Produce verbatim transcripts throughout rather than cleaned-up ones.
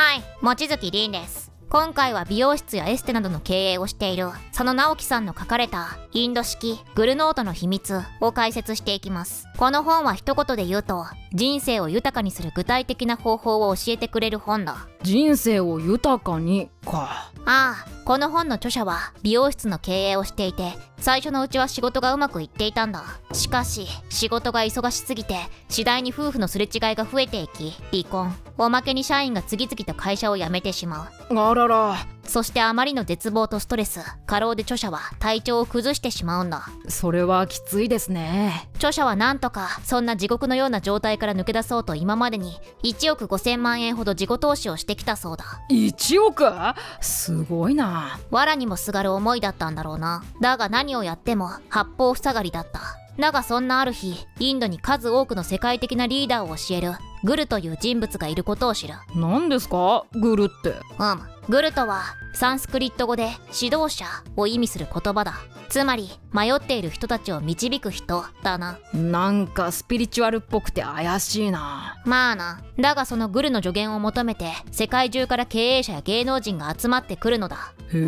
はい、望月凛です。今回は美容室やエステなどの経営をしている佐野直樹さんの書かれたインド式グルノートの秘密を解説していきます。この本は一言で言うと人生を豊かにする具体的な方法を教えてくれる本だ。人生を豊かにか。ああ、この本の著者は美容室の経営をしていて最初のうちは仕事がうまくいっていたんだ。しかし仕事が忙しすぎて次第に夫婦のすれ違いが増えていき離婚。おまけに社員が次々と会社を辞めてしまう。あらら。そしてあまりの絶望とストレス、過労で著者は体調を崩してしまうんだ。それはきついですね。著者はなんとかそんな地獄のような状態から抜け出そうと今までにいちおくごせんまんえんほど自己投資をしてきたそうだ。いちおく？すごいな。藁にもすがる思いだったんだろうな。だが何をやっても八方塞がりだった。だがそんなある日、インドに数多くの世界的なリーダーを教えるグルという人物がいることを知る。何ですか？グルって。うん。グルとはサンスクリット語で指導者を意味する言葉だ。つまり迷っている人たちを導く人だな。なんかスピリチュアルっぽくて怪しいな。まあな。だがそのグルの助言を求めて世界中から経営者や芸能人が集まってくるのだ。へ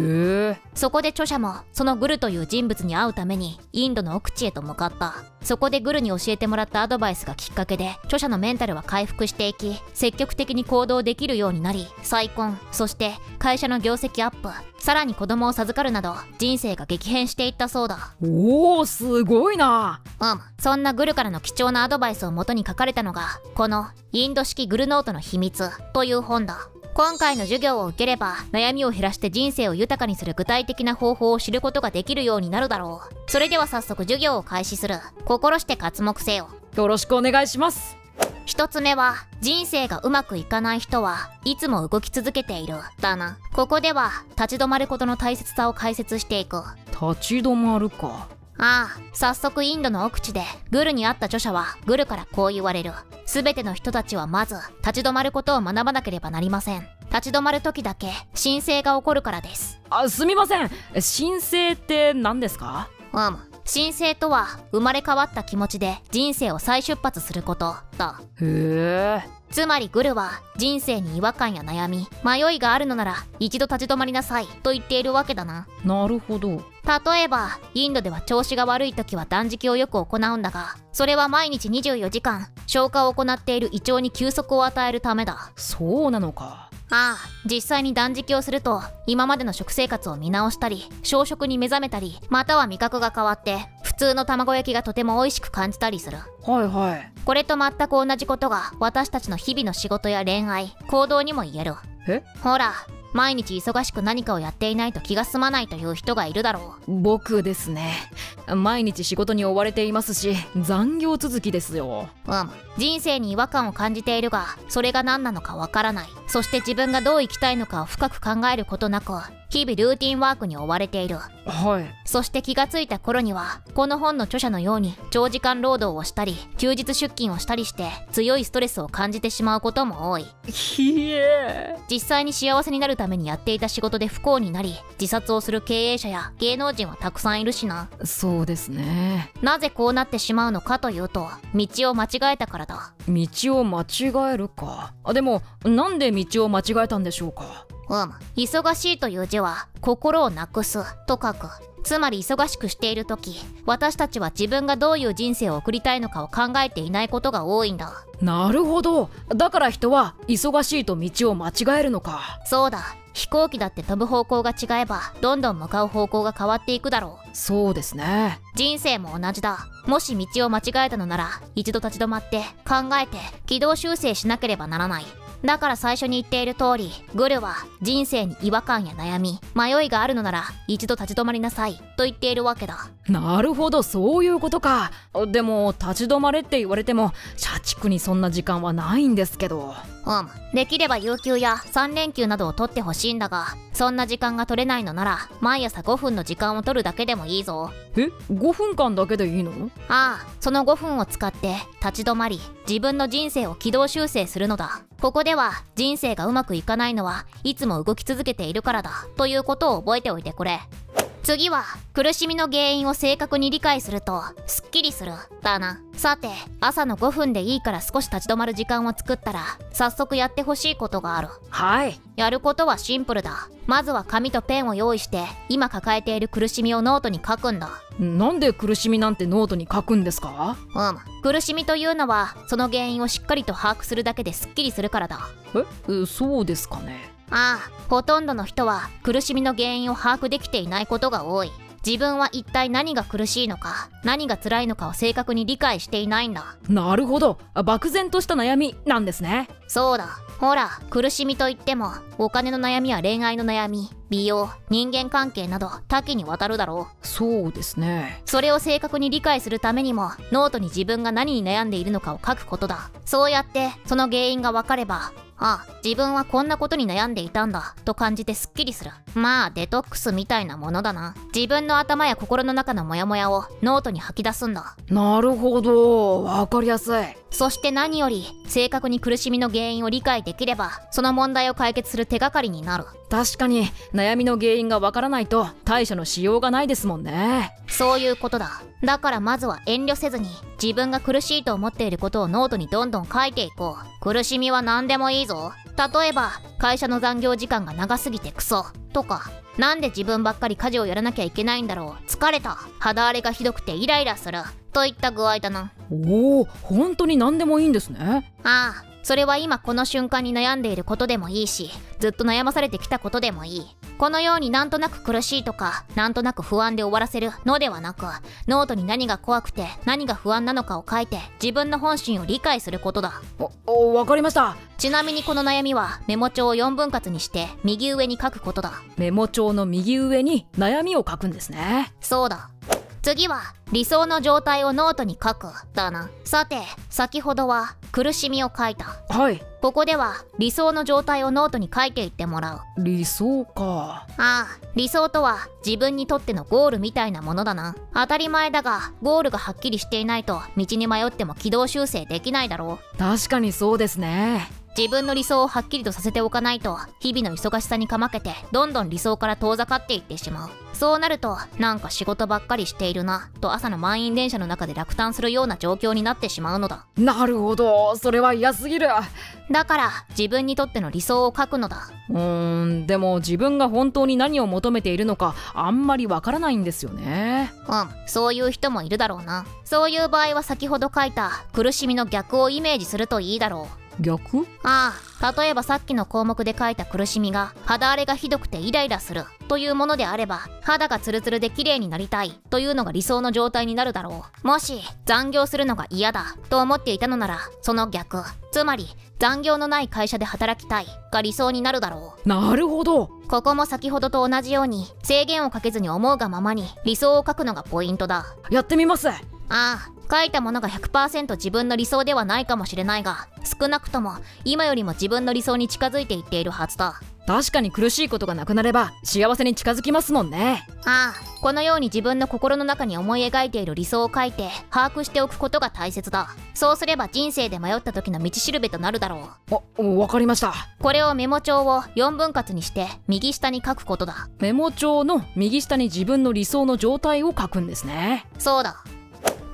え。そこで著者もそのグルという人物に会うためにインドの奥地へと向かった。そこでグルに教えてもらったアドバイスがきっかけで著者のメンタルは回復していき、積極的に行動できるようになり、再婚、そして会社の業績アップ、さらに子供を授かるなど人生が激変していったそうだ。おお、すごいな。うん。そんなグルからの貴重なアドバイスを元に書かれたのがこのインド式グルノートの秘密という本だ。今回の授業を受ければ悩みを減らして人生を豊かにする具体的な方法を知ることができるようになるだろう。それでは早速授業を開始する。心して刮目せよ。よろしくお願いします。ひとつめは人生がうまくいかない人はいつも動き続けているだな。ここでは立ち止まることの大切さを解説していく。立ち止まるか。ああ、早速インドの奥地でグルに会った著者はグルからこう言われる。すべての人たちはまず立ち止まることを学ばなければなりません。立ち止まる時だけ神聖が起こるからです。あ、すみません。神聖って何ですか？うん。神聖とは生まれ変わった気持ちで人生を再出発することだ。へえ。つまりグルは人生に違和感や悩み、迷いがあるのなら一度立ち止まりなさいと言っているわけだな。なるほど。例えばインドでは調子が悪い時は断食をよく行うんだが、それは毎日にじゅうよじかん消化を行っている胃腸に休息を与えるためだ。そうなのか。ああ、実際に断食をすると今までの食生活を見直したり小食に目覚めたり、または味覚が変わって普通の卵焼きがとても美味しく感じたりする。はいはい。これと全く同じことが私たちの日々の仕事や恋愛、行動にも言える。え？ほら、毎日忙しく何かをやっていないと気が済まないという人がいるだろう。僕ですね。毎日仕事に追われていますし残業続きですよ。うん。人生に違和感を感じているがそれが何なのかわからない。そして自分がどう生きたいのかを深く考えることなく日々ルーティンワークに追われている。はい。そして気がついた頃にはこの本の著者のように長時間労働をしたり休日出勤をしたりして強いストレスを感じてしまうことも多い。ひえ。実際に幸せになるためにやっていた仕事で不幸になり自殺をする経営者や芸能人はたくさんいるしな。そうですね。なぜこうなってしまうのかというと道を間違えたからだ。道を間違えるか。あ、でもなんで道を間違えたんでしょうか？うん。忙しいという字は心をなくすと書く。つまり忙しくしている時私たちは自分がどういう人生を送りたいのかを考えていないことが多いんだ。なるほど。だから人は忙しいと道を間違えるのか。そうだ。飛行機だって飛ぶ方向が違えばどんどん向かう方向が変わっていくだろう。そうですね。人生も同じだ。もし道を間違えたのなら一度立ち止まって考えて軌道修正しなければならない。だから最初に言っている通りグルは人生に違和感や悩み、迷いがあるのなら一度立ち止まりなさいと言っているわけだ。なるほど、そういうことか。でも立ち止まれって言われても社畜にそんな時間はないんですけど。うん。できれば有給やさんれんきゅうなどを取ってほしいんだが、そんな時間が取れないのなら毎朝ごふんの時間を取るだけでもいいぞ。え、ごふんかんだけでいいの？ああ、そのごふんを使って立ち止まり自分の人生を軌道修正するのだ。ここでは人生がうまくいかないのはいつも動き続けているからだということを覚えておいてくれ。次は苦しみの原因を正確に理解するとすっきりするだな。さて朝のごふんでいいから少し立ち止まる時間を作ったら早速やってほしいことがある。はい、やることはシンプルだ。まずは紙とペンを用意して今抱えている苦しみをノートに書くんだ。なんで苦しみなんてノートに書くんですか？うん、苦しみというのはその原因をしっかりと把握するだけですっきりするからだ。え、そうですかね。ああ、ほとんどの人は苦しみの原因を把握できていないことが多い。自分は一体何が苦しいのか、何が辛いのかを正確に理解していないんだ。なるほど、漠然とした悩みなんですね。そうだ、ほら、苦しみといってもお金の悩みや恋愛の悩み、美容、人間関係など多岐にわたるだろう。そうですね。それを正確に理解するためにもノートに自分が何に悩んでいるのかを書くことだ。そうやってその原因がわかれば、あ、自分はこんなことに悩んでいたんだと感じてすっきりする。まあデトックスみたいなものだな。自分の頭や心の中のモヤモヤをノートに吐き出すんだ。なるほど、わかりやすい。そして何より正確に苦しみの原因を理解できればその問題を解決する手がかりになる。確かに悩みの原因がわからないと対処のしようがないですもんね。そういうことだ。だからまずは遠慮せずに自分が苦しいと思っていることをノートにどんどん書いていこう。苦しみは何でもいいぞ。例えば会社の残業時間が長すぎてクソとか、なんで自分ばっかり家事をやらなきゃいけないんだろう、疲れた、肌荒れがひどくてイライラするといった具合だな。おお、本当に何でもいいんですね。ああ、それは今この瞬間に悩んでいることでもいいし、ずっと悩まされてきたことでもいい。このようになんとなく苦しいとかなんとなく不安で終わらせるのではなく、ノートに何が怖くて何が不安なのかを書いて自分の本心を理解することだ。お、わかりました。ちなみにこの悩みはメモ帳をよんぶん割にして右上に書くことだ。メモ帳の右上に悩みを書くんですね。そうだ。次は理想の状態をノートに書くだな。さて先ほどは苦しみを書いた。はい、ここでは理想の状態をノートに書いていってもらう。理想か。ああ、理想とは自分にとってのゴールみたいなものだな。当たり前だがゴールがはっきりしていないと道に迷っても軌道修正できないだろう。確かにそうですね。自分の理想をはっきりとさせておかないと日々の忙しさにかまけてどんどん理想から遠ざかっていってしまう。そうなるとなんか仕事ばっかりしているなと朝の満員電車の中で落胆するような状況になってしまうのだ。なるほど、それは嫌すぎる。だから自分にとっての理想を書くのだ。うーん、でも自分が本当に何を求めているのかあんまりわからないんですよね。うん、そういう人もいるだろうな。そういう場合は先ほど書いた苦しみの逆をイメージするといいだろう。逆？ああ、例えばさっきの項目で書いた苦しみが肌荒れがひどくてイライラするというものであれば、肌がツルツルで綺麗になりたいというのが理想の状態になるだろう。もし残業するのが嫌だと思っていたのならその逆、つまり残業のない会社で働きたいが理想になるだろう。なるほど。ここも先ほどと同じように制限をかけずに思うがままに理想を書くのがポイントだ。やってみます。ああ、書いたものが ひゃくパーセント 自分の理想ではないかもしれないが、少なくとも今よりも自分の理想に近づいていっているはずだ。確かに苦しいことがなくなれば幸せに近づきますもんね。ああ、このように自分の心の中に思い描いている理想を書いて把握しておくことが大切だ。そうすれば人生で迷った時の道しるべとなるだろう。あ、わかりました。これをメモ帳をよんぶん割にして右下に書くことだ。メモ帳の右下に自分の理想の状態を書くんですね。そうだ。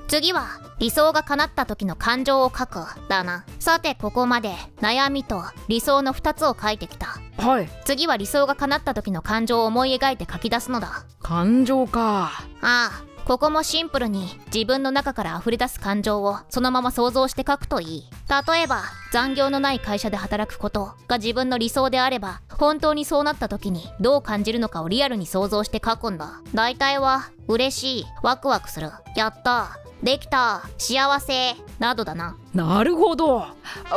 次は理想が叶った時の感情を書くだな。さてここまで悩みと理想のふたつを書いてきた。はい、次は理想が叶った時の感情を思い描いて書き出すのだ。感情か。ああ、ここもシンプルに自分の中から溢れ出す感情をそのまま想像して書くといい。例えば残業のない会社で働くことが自分の理想であれば、本当にそうなった時にどう感じるのかをリアルに想像して書くんだ。大体は嬉しい、ワクワクする、やった、できた、幸せなどだな。なるほど。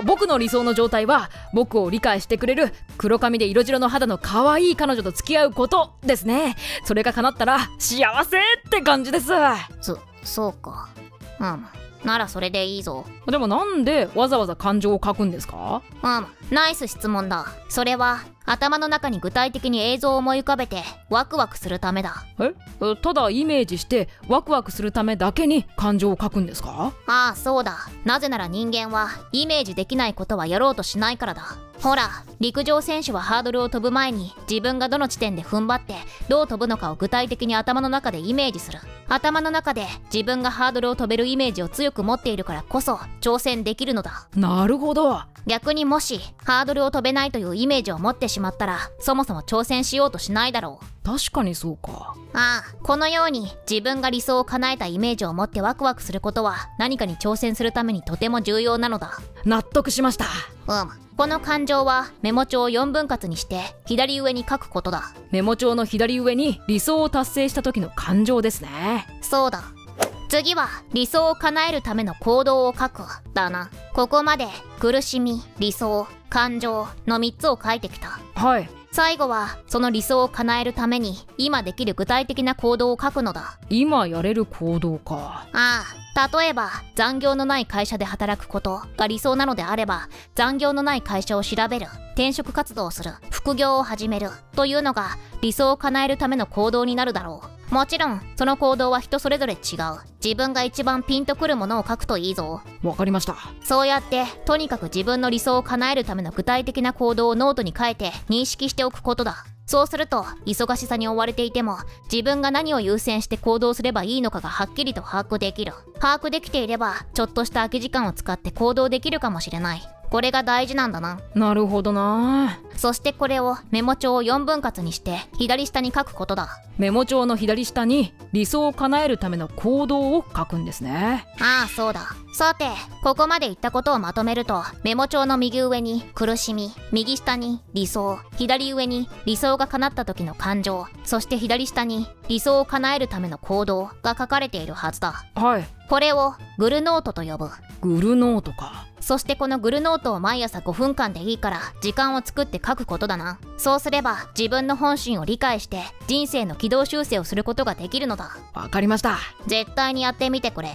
僕の理想の状態は僕を理解してくれる黒髪で色白の肌の可愛い彼女と付き合うことですね。それが叶ったら幸せって感じです。そ、そうか。うん、ならそれでいいぞ。でもなんでわざわざ感情を書くんですか？うん、ナイス質問だ。それは頭の中に具体的に映像を思い浮かべてワクワクするためだ。え、ただイメージしてワクワクするためだけに感情を書くんですか？ああ、そうだ。なぜなら人間はイメージできないことはやろうとしないからだ。ほら、陸上選手はハードルを飛ぶ前に自分がどの地点で踏ん張ってどう飛ぶのかを具体的に頭の中でイメージする。頭の中で自分がハードルを飛べるイメージを強く持っているからこそ挑戦できるのだ。なるほど。逆にもしハードルを飛べないというイメージを持ってしまったら、そもそも挑戦しようとしないだろう。確かにそうか。ああ、このように自分が理想を叶えたイメージを持ってワクワクすることは何かに挑戦するためにとても重要なのだ。納得しました。うん。この感情はメモ帳をよんぶん割にして左上に書くことだ。メモ帳の左上に理想を達成した時の感情ですね。そうだ。次は理想を叶えるための行動を書くだな。ここまで苦しみ、理想、感情のみっつを書いてきた。はい。最後はその理想を叶えるために今できる具体的な行動を書くのだ。今やれる行動か。ああ、例えば残業のない会社で働くことが理想なのであれば、残業のない会社を調べる、転職活動をする、副業を始めるというのが理想を叶えるための行動になるだろう。もちろんその行動は人それぞれ違う。自分が一番ピンとくるものを書くといいぞ。わかりました。そうやってとにかく自分の理想を叶えるための具体的な行動をノートに書いて認識しておくことだ。そうすると忙しさに追われていても自分が何を優先して行動すればいいのかがはっきりと把握できる。把握できていればちょっとした空き時間を使って行動できるかもしれない。これが大事なんだな。なるほどな。そしてこれをメモ帳をよんぶん割にして左下に書くことだ。メモ帳の左下に理想を叶えるための行動を書くんですね。ああ、そうだ。さて、ここまで言ったことをまとめると、メモ帳の右上に苦しみ、右下に理想、左上に理想が叶った時の感情、そして左下に理想を叶えるための行動が書かれているはずだ。はい。これをグルノートと呼ぶ。グルノートか。そしてこのグルノートを毎朝ごふんかんでいいから時間を作って書くことだな。そうすれば自分の本心を理解して人生の軌道修正をすることができるのだ。わかりました。絶対にやってみてくれ。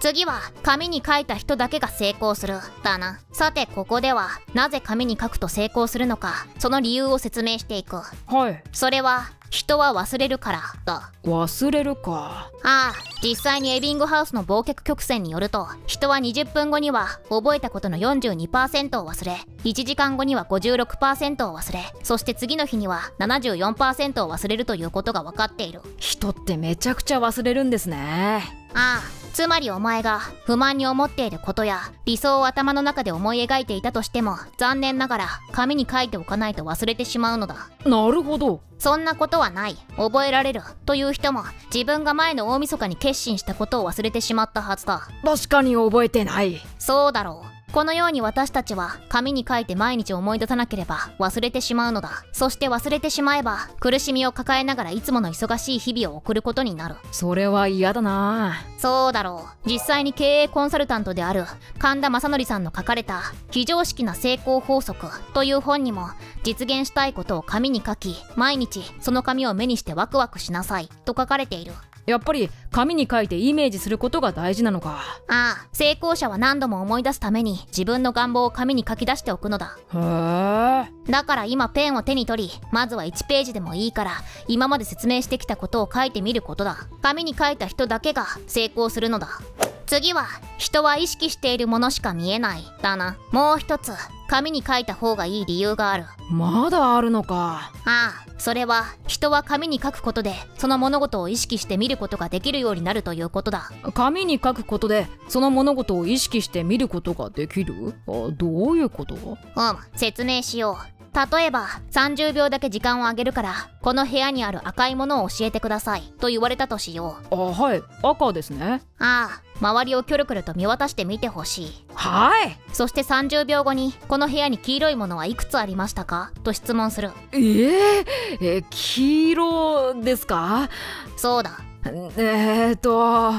次は紙に書いた人だけが成功するだな。さて、ここではなぜ紙に書くと成功するのか、その理由を説明していく。はい。それは人は忘れるからだ。忘れるか。ああ、実際にエビングハウスの忘却曲線によると、人はにじゅっぷんごには覚えたことの よんじゅうにパーセント を忘れ、いちじかんごには ごじゅうろくパーセント を忘れ、そして次の日には ななじゅうよんパーセント を忘れるということが分かっている。人ってめちゃくちゃ忘れるんですね。ああ、つまりお前が不満に思っていることや理想を頭の中で思い描いていたとしても、残念ながら紙に書いておかないと忘れてしまうのだ。なるほど。そんなことはない。覚えられるという人も自分が前の大晦日に決心したことを忘れてしまったはずだ。確かに覚えてない。そうだろう。このように私たちは紙に書いて毎日思い出さなければ忘れてしまうのだ。そして忘れてしまえば苦しみを抱えながらいつもの忙しい日々を送ることになる。それは嫌だな。そうだろう。実際に経営コンサルタントである神田正則さんの書かれた非常識な成功法則という本にも、実現したいことを紙に書き毎日その紙を目にしてワクワクしなさいと書かれている。やっぱり紙に書いてイメージすることが大事なのか。ああ、成功者は何度も思い出すために自分の願望を紙に書き出しておくのだ。へえ。だから今ペンを手に取り、まずはいちページでもいいから今まで説明してきたことを書いてみることだ。紙に書いた人だけが成功するのだ。次は人は意識しているものしか見えないだな。もう一つ紙に書いた方がいい理由がある。まだあるのか。ああ、それは人は紙に書くことでその物事を意識して見ることができるようになるということだ。紙に書くことでその物事を意識して見ることができる？あ、どういうこと？うん、説明しよう。例えばさんじゅうびょうだけ時間をあげるからこの部屋にある赤いものを教えてくださいと言われたとしよう。あ、はい、赤ですね。ああ、周りをキョロキョロと見渡してみてほしい。はい。そしてさんじゅうびょうごにこの部屋に黄色いものはいくつありましたかと質問する。えー、えー、黄色ですか？そうだ。えーっと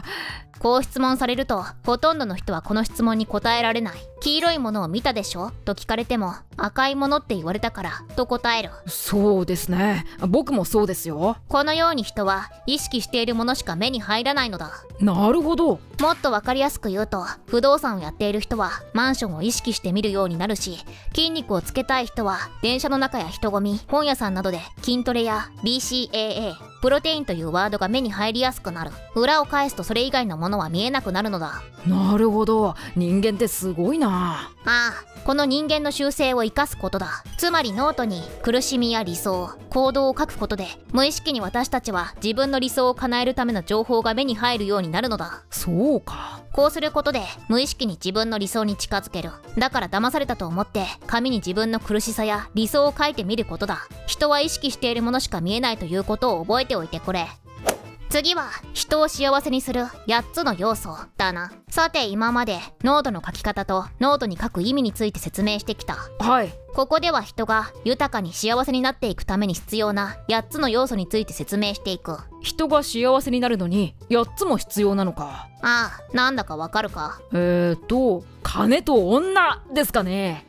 こう質問されるとほとんどの人はこの質問に答えられない。黄色いものを見たでしょと聞かれても、赤いものって言われたからと答える。そうですね、僕もそうですよ。このように人は意識しているものしか目に入らないのだ。なるほど。もっと分かりやすく言うと、不動産をやっている人はマンションを意識して見るようになるし、筋肉をつけたい人は電車の中や人混み、本屋さんなどで筋トレや ビーシーエーエー プロテインというワードが目に入りやすくなる。裏を返すとそれ以外のものは見えなくなるのだ。なるほど、人間ってすごいなあ。ああ、この人間の習性を生かすことだ。つまりノートに苦しみや理想、行動を書くことで、無意識に私たちは自分の理想を叶えるための情報が目に入るようになるのだ。そうか。こうすることで無意識に自分の理想に近づける。だから騙されたと思って紙に自分の苦しさや理想を書いてみることだ。人は意識しているものしか見えないということを覚えておいてくれ。次は人を幸せにするやっつの要素だな。さて、今までノートの書き方とノートに書く意味について説明してきた。はい。ここでは人が豊かに幸せになっていくために必要なやっつの要素について説明していく。人が幸せになるのにやっつも必要なのか。ああ、なんだかわかるか。えーと金と女ですかね。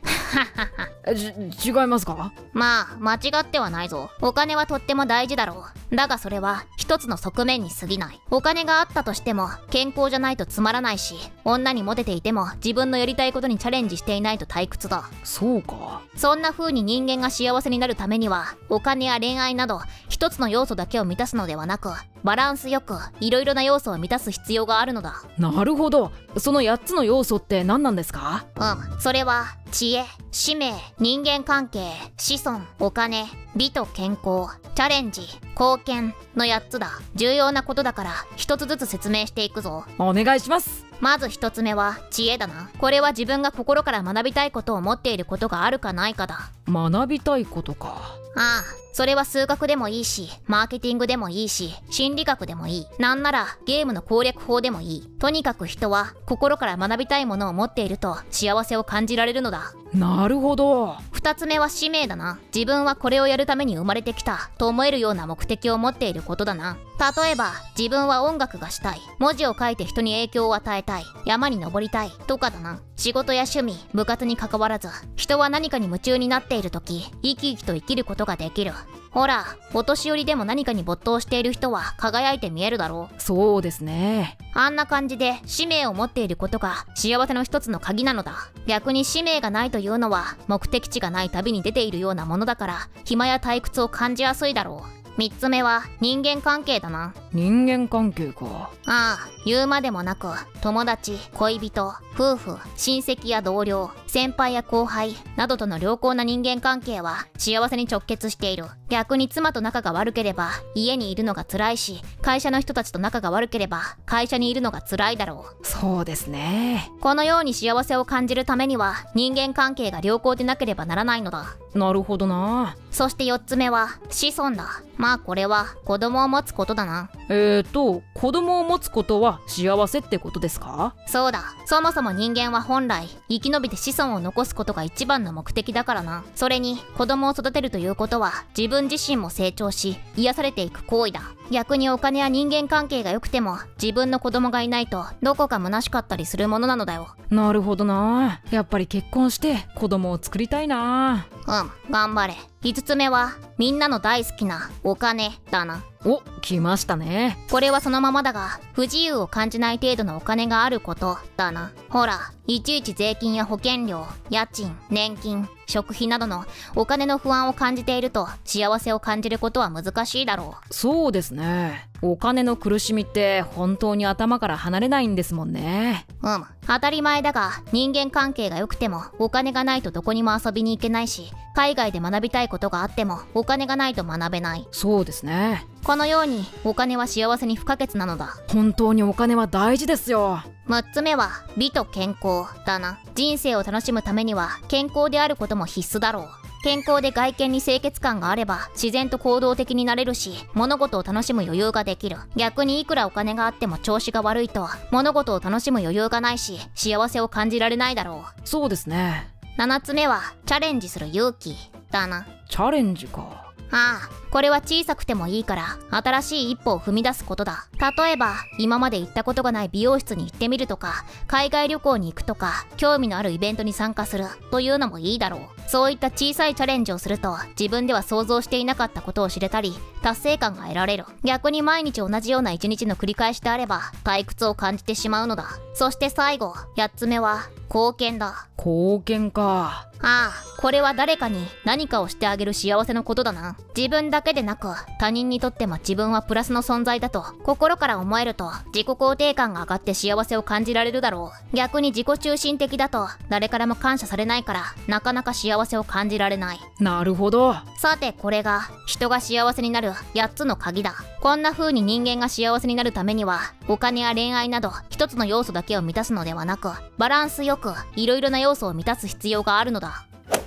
じ、違いますか。まあ間違ってはないぞ。お金はとっても大事だろう。だがそれは一つの側面に過ぎない。お金があったとしても健康じゃないとつまらないし、女にモテていても自分のやりたいことにチャレンジしていないと退屈だ。そうか。そんな風に人間が幸せになるためには、お金や恋愛など一つの要素だけを満たすのではなく、バランスよくいろいろな要素を満たす必要があるのだ。なるほど。そのやっつの要素って何なんですか。うん、それは知恵、使命、人間関係、子孫、お金、美と健康、チャレンジ、貢献のやっつだ。重要なことだから一つずつ説明していくぞ。お願いします。まず一つ目は知恵だな。これは自分が心から学びたいことを持っていることがあるかないかだ。学びたいことか。ああ、それは数学でもいいし、マーケティングでもいいし、心理学でもいい。なんならゲームの攻略法でもいい。とにかく人は心から学びたいものを持っていると幸せを感じられるのだ。なるほど。ふたつめは使命だな。自分はこれをやるために生まれてきたと思えるような目的を持っていることだな。例えば自分は音楽がしたい、文字を書いて人に影響を与えたい、山に登りたいとかだな。仕事や趣味、部活に関わらず、人は何かに夢中になっている時、生き生きと生きることができる。ほら、お年寄りでも何かに没頭している人は輝いて見えるだろう。そうですね。あんな感じで使命を持っていることが幸せの一つの鍵なのだ。逆に使命がないというのは目的地がない旅に出ているようなものだから、暇や退屈を感じやすいだろう。みっつめは人間関係だな。人間関係か。ああ、言うまでもなく友達、恋人、夫婦、親戚や同僚、先輩や後輩などとの良好な人間関係は幸せに直結している。逆に妻と仲が悪ければ家にいるのが辛いし、会社の人たちと仲が悪ければ会社にいるのが辛いだろう。そうですね。このように幸せを感じるためには人間関係が良好でなければならないのだ。なるほどな。そしてよっつめは子孫だ。まあこれは子供を持つことだな。えーと子供を持つことは幸せってことですか。そうだ。そもそも人間は本来生き延びて子孫を残すことが一番の目的だからな。それに子供を育てるということは自分自身も成長し癒されていく行為だ。逆にお金や人間関係が良くても自分の子供がいないとどこか虚しかったりするものなのだよ。なるほどな。やっぱり結婚して子供を作りたいな。うん、頑張れ。いつつめはみんなの大好きなお金だな。お、来ましたね。これはそのままだが不自由を感じない程度のお金があることだな。ほら、いちいち税金や保険料、家賃、年金、食費などのお金の不安を感じていると幸せを感じることは難しいだろう。そうですね。お金の苦しみって本当に頭から離れないんですもんね。うん、当たり前だが人間関係が良くてもお金がないとどこにも遊びに行けないし、海外で学びたいことがあってもお金がないと学べない。そうですね。このようにお金は幸せに不可欠なのだ。本当にお金は大事ですよ。むっつめは美と健康だな。人生を楽しむためには健康であることも必須だろう。健康で外見に清潔感があれば自然と行動的になれるし、物事を楽しむ余裕ができる。逆にいくらお金があっても調子が悪いと物事を楽しむ余裕がないし、幸せを感じられないだろう。そうですね。ななつめはチャレンジする勇気だな。チャレンジか。ああ、これは小さくてもいいから新しい一歩を踏み出すことだ。例えば今まで行ったことがない美容室に行ってみるとか、海外旅行に行くとか、興味のあるイベントに参加するというのもいいだろう。そういった小さいチャレンジをすると自分では想像していなかったことを知れたり、達成感が得られる。逆に毎日同じような一日の繰り返しであれば退屈を感じてしまうのだ。そして最後、やっつめは貢献だ。貢献か。ああ、これは誰かに何かをしてあげる幸せのことだな。自分だけでなく他人にとっても自分はプラスの存在だと心から思えると、自己肯定感が上がって幸せを感じられるだろう。逆に自己中心的だと誰からも感謝されないから、なかなか幸せを感じられない。なるほど。さて、これが人が幸せになるやっつの鍵だ。こんな風に人間が幸せになるためには、お金や恋愛など一つの要素だけを満たすのではなく、バランスよくいろいろな要素を満たす必要があるのだ。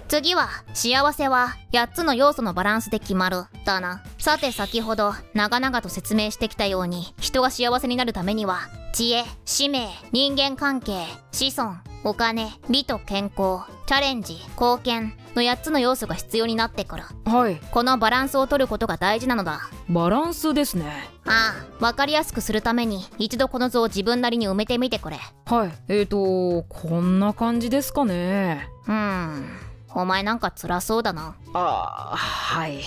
次は、幸せはやっつの要素のバランスで決まるだな。さて、先ほど長々と説明してきたように、人が幸せになるためには知恵、使命、人間関係、子孫、お金、美と健康、チャレンジ、貢献のやっつの要素が必要になってくる。はい。このバランスを取ることが大事なのだ。バランスですね。ああ、分かりやすくするために一度この図を自分なりに埋めてみてくれ。はい。えーと、こんな感じですかね。うーん。お前なんか辛そうだな。ああ、はい。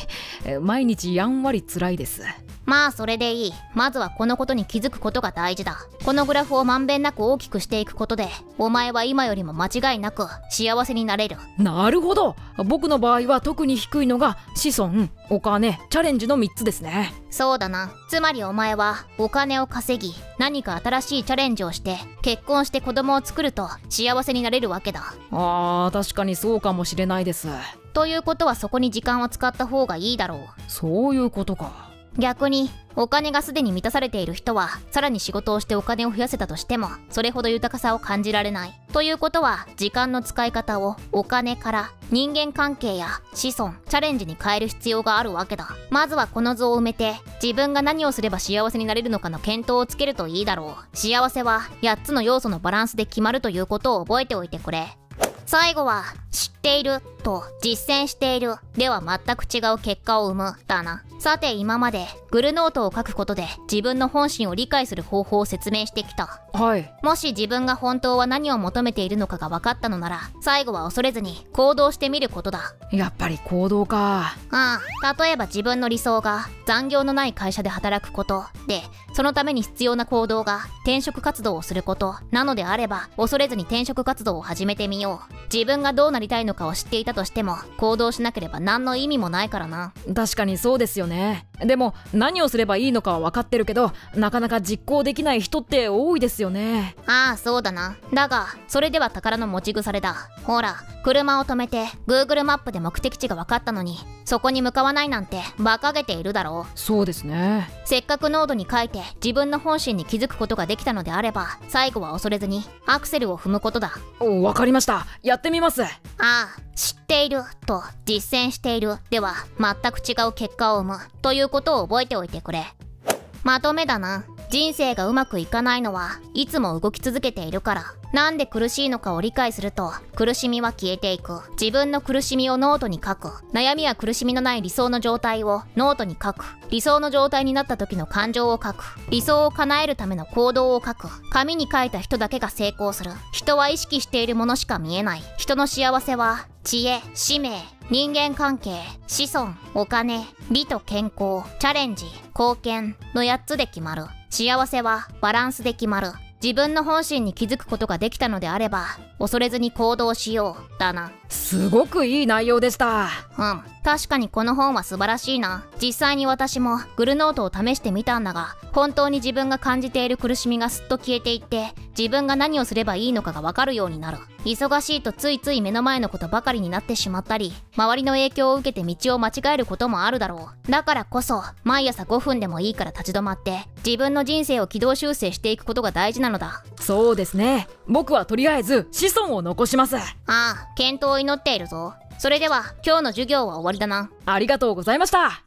毎日やんわり辛いです。まあそれでいい。まずはこのことに気づくことが大事だ。このグラフをまんべんなく大きくしていくことで、お前は今よりも間違いなく幸せになれる。なるほど。僕の場合は特に低いのが子孫、お金、チャレンジのみっつですね。そうだな。つまりお前はお金を稼ぎ、何か新しいチャレンジをして結婚して子供を作ると幸せになれるわけだ。あー、確かにそうかもしれないです。ということはそこに時間を使った方がいいだろう。そういうことか。逆にお金がすでに満たされている人は、さらに仕事をしてお金を増やせたとしてもそれほど豊かさを感じられない。ということは時間の使い方をお金から人間関係や子孫、チャレンジに変える必要があるわけだ。まずはこの図を埋めて、自分が何をすれば幸せになれるのかの検討をつけるといいだろう。幸せはやっつの要素のバランスで決まるということを覚えておいてくれ。最後は、知っていると実践しているでは全く違う結果を生むだな。さて、今までグルノートを書くことで自分の本心を理解する方法を説明してきた。はい。もし自分が本当は何を求めているのかが分かったのなら、最後は恐れずに行動してみることだ。やっぱり行動か。ああ、例えば自分の理想が残業のない会社で働くことで、そのために必要な行動が転職活動をすることなのであれば、恐れずに転職活動を始めてみよう。自分がどうなりたいのかを知っていたとしても行動しなければ何の意味もないからな。確かにそうですよね。でも何をすればいいのかは分かってるけど、なかなか実行できない人って多いですよね。ああ、そうだな。だがそれでは宝の持ち腐れだ。ほら、車を止めて グーグル マップで目的地が分かったのにそこに向かわないなんて馬鹿げているだろう。そうですね。せっかくノートに書いて自分の本心に気づくことができたのであれば、最後は恐れずにアクセルを踏むことだ。お、分かりました。やってみます。ああ、知っていると実践しているでは全く違う結果を生むということを覚えておいてくれ。まとめだな。人生がうまくいかないのはいつも動き続けているから。なんで苦しいのかを理解すると苦しみは消えていく。自分の苦しみをノートに書く。悩みや苦しみのない理想の状態をノートに書く。理想の状態になった時の感情を書く。理想を叶えるための行動を書く。紙に書いた人だけが成功する。人は意識しているものしか見えない。人の幸せは知恵、使命、人間関係、子孫、お金、美と健康、チャレンジ、貢献のやっつで決まる。幸せはバランスで決まる。自分の本心に気づくことができたのであれば、恐れずに行動しようだな。すごくいい内容でした。うん、確かにこの本は素晴らしいな。実際に私もグルノートを試してみたんだが、本当に自分が感じている苦しみがすっと消えていって、自分が何をすればいいのかが分かるようになる。忙しいとついつい目の前のことばかりになってしまったり、周りの影響を受けて道を間違えることもあるだろう。だからこそ毎朝ごふんでもいいから立ち止まって自分の人生を軌道修正していくことが大事なのだ。そうですね。僕はとりあえず子孫を残します。ああ、健闘を祈っているぞ。それでは今日の授業は終わりだな。ありがとうございました。